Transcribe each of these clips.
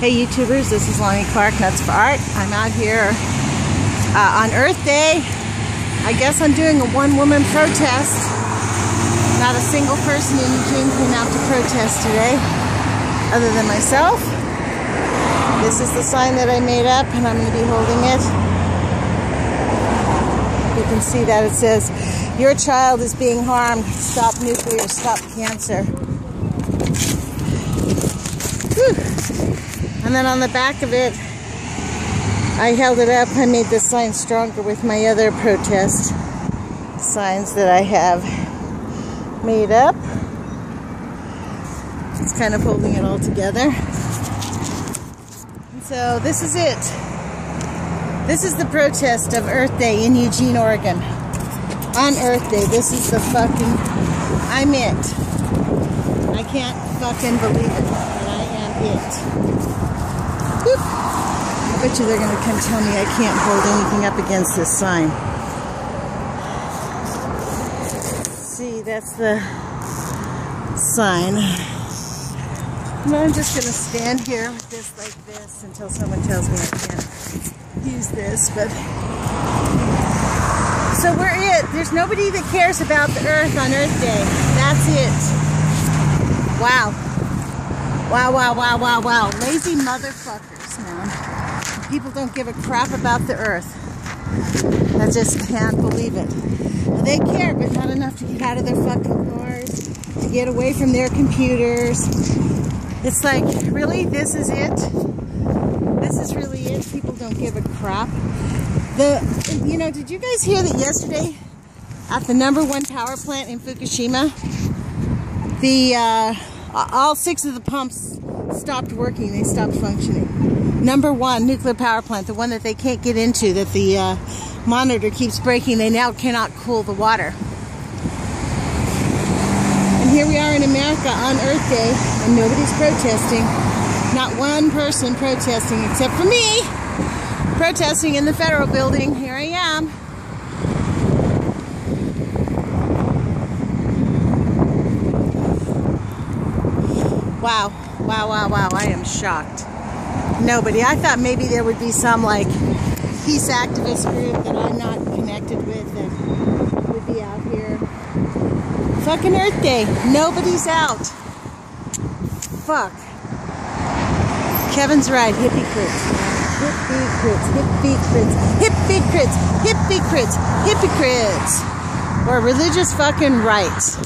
Hey YouTubers, this is Lonnie Clark, Nuts for Art. I'm out here on Earth Day. I guess I'm doing a one-woman protest. Not a single person in Eugene came out to protest today, other than myself. This is the sign that I made up, and I'm going to be holding it. You can see that it says, "Your child is being harmed. Stop nuclear, stop cancer." And then on the back of it, I held it up. I made this sign stronger with my other protest signs that I have made up. It's kind of holding it all together. And so this is it. This is the protest of Earth Day in Eugene, Oregon. On Earth Day, this is the fucking... I'm it. I can't fucking believe it. I bet you they're going to come tell me I can't hold anything up against this sign. See, that's the sign. And I'm just going to stand here with this like this until someone tells me I can't use this. But so we're it. There's nobody that cares about the Earth on Earth Day. That's it. Wow. Wow, wow, wow, wow, wow. Lazy motherfuckers, man. People don't give a crap about the Earth. I just can't believe it. They care, but not enough to get out of their fucking cars, to get away from their computers. It's like, really? This is it? This is really it? People don't give a crap. You know, did you guys hear that yesterday at the #1 power plant in Fukushima, the, all 6 of the pumps stopped working. They stopped functioning. #1 nuclear power plant, the one that they can't get into, that the monitor keeps breaking. They now cannot cool the water. And here we are in America on Earth Day, and nobody's protesting. Not one person protesting, except for me, protesting in the federal building. Here I am. Wow, wow, wow, wow, I am shocked. Nobody. I thought maybe there would be some, like, peace activist group that I'm not connected with that would be out here. Fucking Earth Day. Nobody's out. Fuck. Kevin's right. Hippie crits. Hippie crits. Hippie crits. Hippie crits. Hippie crits. Hippie crits. Or religious fucking rights.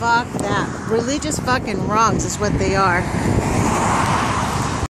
Fuck that. Religious fucking wrongs is what they are.